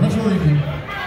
Referee.